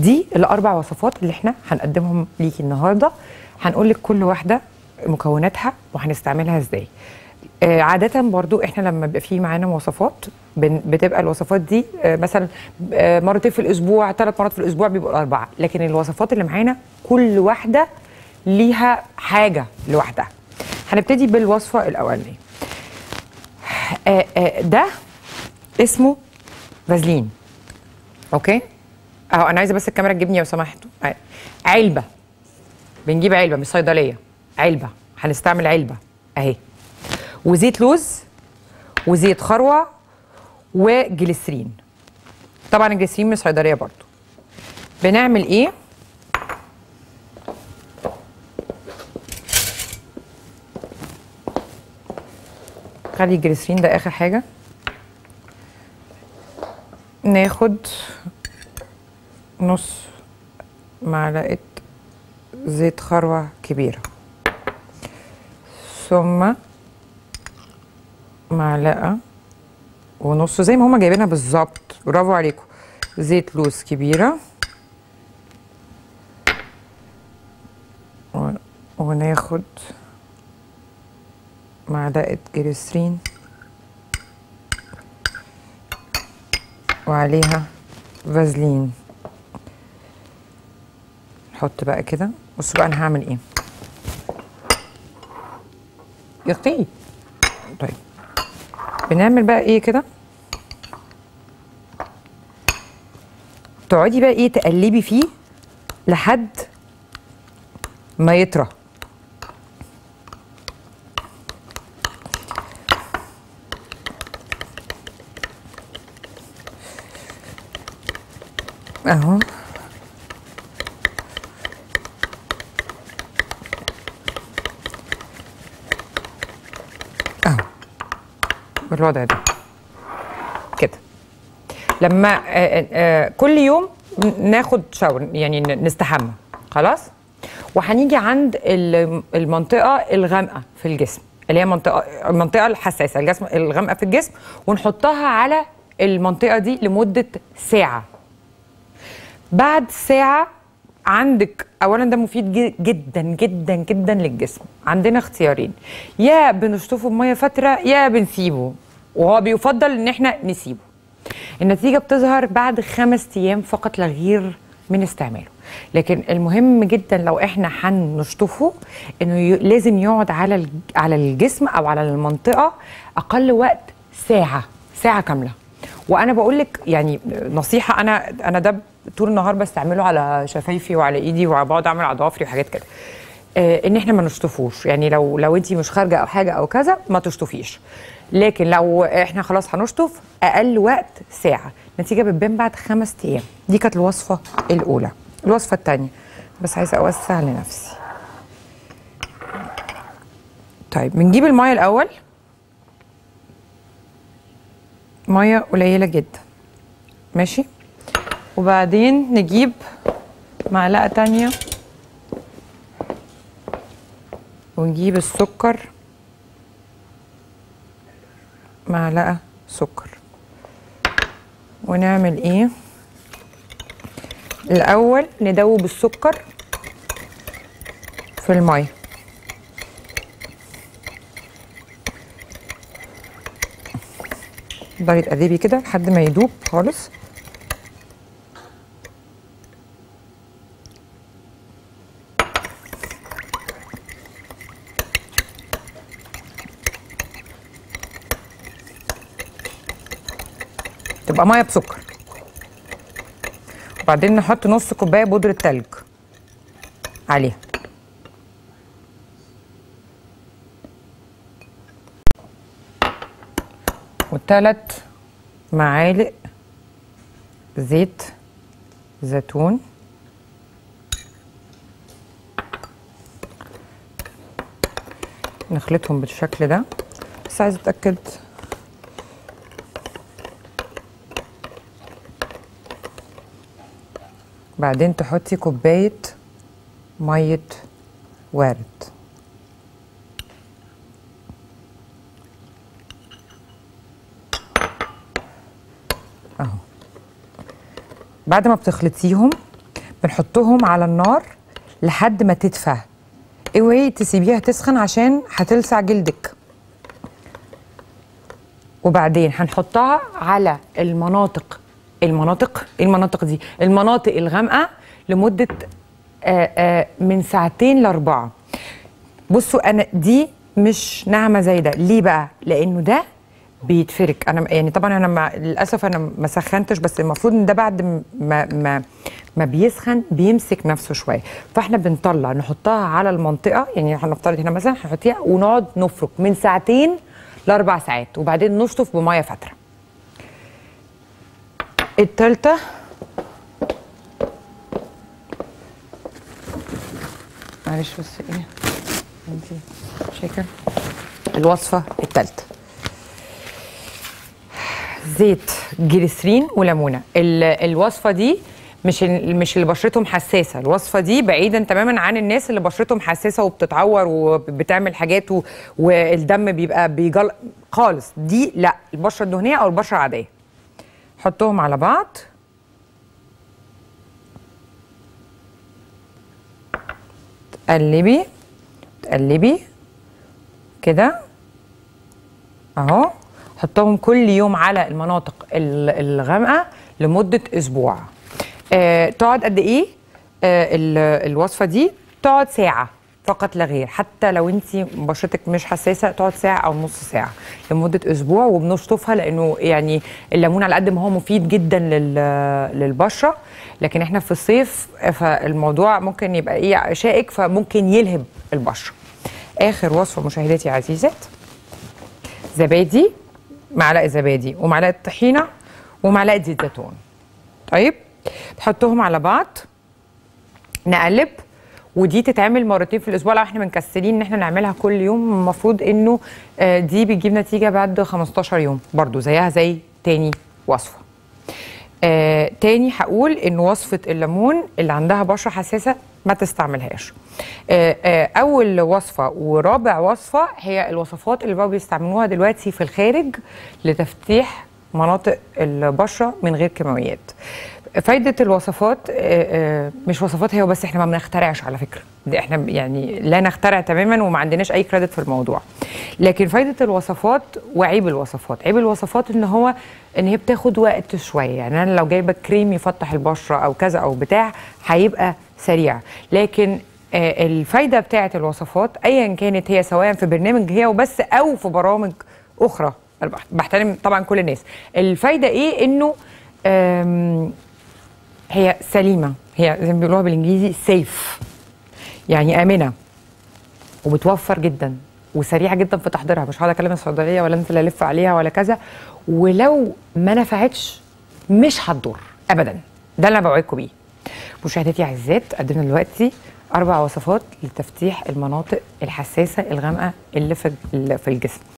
دي الاربع وصفات اللي احنا هنقدمهم ليكي النهارده. هنقول لك كل واحده مكوناتها وهنستعملها ازاي. عادة برضو احنا لما بيبقى في معانا وصفات بتبقى الوصفات دي مثلا مرتين في الاسبوع، 3 مرات في الاسبوع، بيبقوا 4، لكن الوصفات اللي معانا كل واحده ليها حاجه لوحدها. هنبتدي بالوصفه الاولانيه. ده اسمه فازلين. اوكي، اهو انا عايزه بس الكاميرا تجيبني لو سمحت. علبه، بنجيب علبه من الصيدليه، علبه، هنستعمل علبه اهي، وزيت لوز وزيت خروع وجليسرين. طبعا الجليسرين من الصيدليه برضو. بنعمل ايه؟ خلي الجليسرين ده اخر حاجه. ناخد نص معلقه زيت خروع كبيره، ثم معلقه ونص زي ما هما جايبينها بالظبط، برافو عليكم، زيت لوز كبيره، وناخد معلقه جليسرين وعليها فازلين. نحط بقى كده. بصوا بقى انا هعمل ايه يا اختي. طيب بنعمل بقى ايه كده، تقعدي بقى ايه تقلبي فيه لحد ما يطرى. اهو بالوضع ده كده. لما كل يوم ناخد شاور، يعني نستحمى خلاص. وهنيجي عند المنطقه الغامقه في الجسم، اللي هي المنطقه الحساسه، الجسم الغامقه في الجسم، ونحطها على المنطقه دي لمده ساعه. بعد ساعه عندك اولا ده مفيد جدا جدا جدا للجسم. عندنا اختيارين، يا بنشطفه بميه فتره يا بنسيبه، وهو بيفضل ان احنا نسيبه. النتيجه بتظهر بعد 5 ايام فقط لا غير من استعماله، لكن المهم جدا لو احنا هنشطفه انه لازم يقعد على الجسم او على المنطقه اقل وقت ساعه، ساعه كامله. وانا بقول لك يعني نصيحه، انا ده طول النهار بستعمله على شفايفي وعلى ايدي وبقعد اعمل على ضوافري وحاجات كده، ان احنا ما نشطفوش. يعني لو انت مش خارجه او حاجه او كذا ما تشطفيش، لكن لو احنا خلاص هنشطف اقل وقت ساعه. النتيجه بتبان بعد 5 ايام. دي كانت الوصفه الاولى. الوصفه الثانيه بس عايزه اوسع لنفسي. طيب بنجيب الميه الاول، ميه قليله جدا ماشي، وبعدين نجيب معلقه تانيه ونجيب السكر، معلقه سكر. ونعمل ايه الاول؟ ندوب السكر في الميه. تقدري تقلبي كده لحد ما يدوب خالص. تبقى ميه بسكر. وبعدين نحط نص كوبايه بودره تلج عليها. و3 معالق زيت زيتون. نخلطهم بالشكل ده. بس عايزه اتاكد. بعدين تحطي كوباية مية ورد. اهو. بعد ما بتخلطيهم بنحطهم على النار لحد ما تدفى. اوعي تسيبيها تسخن عشان هتلسع جلدك. وبعدين هنحطها على المناطق الغامقه لمده من ساعتين لاربعه. بصوا انا دي مش ناعمه زي ده، ليه بقى؟ لانه ده بيتفرك. انا يعني طبعا انا للاسف انا ما سخنتش، بس المفروض ان ده بعد ما بيسخن بيمسك نفسه شويه، فاحنا بنطلع نحطها على المنطقه، يعني هنفترض هنا مثلا هنحطيها ونقعد نفرك من ساعتين لاربع ساعات، وبعدين نشطف بميه فاتره. التالتة معلش بس ايه انتي شايفه الوصفه التالتة زيت جليسرين وليمونه. الوصفه دي مش اللي بشرتهم حساسه، الوصفه دي بعيدا تماما عن الناس اللي بشرتهم حساسه وبتتعور وبتعمل حاجات والدم بيبقى بيجل خالص، دي لا، البشره الدهنيه او البشره العاديه. حطهم على بعض تقلبي تقلبي كده اهو. حطهم كل يوم على المناطق الغامقه لمده اسبوع. تقعد قد ايه الوصفه دي؟ تقعد ساعه فقط لا غير، حتى لو انت بشرتك مش حساسه تقعد ساعه او نص ساعه لمده اسبوع. وبنشطفها لانه يعني الليمون على قد ما هو مفيد جدا للبشره، لكن احنا في الصيف فالموضوع ممكن يبقى ايه شائك، فممكن يلهب البشره. اخر وصفه مشاهداتي العزيزات، زبادي، معلقه زبادي ومعلقه طحينه ومعلقه زيت زيتون. طيب تحطهم على بعض نقلب، ودي تتعمل مرتين في الاسبوع لو احنا مكسلين ان احنا نعملها كل يوم. المفروض انه دي بتجيب نتيجه بعد 15 يوم برضو زيها زي تاني وصفه. تاني هقول ان وصفه الليمون اللي عندها بشره حساسه ما تستعملهاش. اول وصفه ورابع وصفه هي الوصفات اللي بقوا بيستعملوها دلوقتي في الخارج لتفتيح مناطق البشره من غير كيماويات. فايدة الوصفات مش وصفات هي وبس، احنا ما بنخترعش على فكرة، احنا يعني لا نخترع تماما وما عندناش اي كريدت في الموضوع، لكن فايدة الوصفات وعيب الوصفات. عيب الوصفات ان هي بتاخد وقت شوية، يعني انا لو جايبة كريم يفتح البشرة او كذا او بتاع هيبقى سريع، لكن الفايدة بتاعة الوصفات ايا كانت هي، سواء في برنامج هي وبس او في برامج اخرى، بحترم طبعا كل الناس، الفايدة ايه؟ انه هي سليمة، هي زي ما بيقولوها بالانجليزي سيف، يعني آمنة، وبتوفر جدا وسريعة جدا في تحضيرها، مش هقعد اكلم الصيدلية ولا انزل الف عليها ولا كذا، ولو ما نفعتش مش هتضر ابدا، ده اللي انا بوعدكم بيه. مشاهداتي اعزائي، قدمنا دلوقتي اربع وصفات لتفتيح المناطق الحساسة الغامقة اللي في الجسم.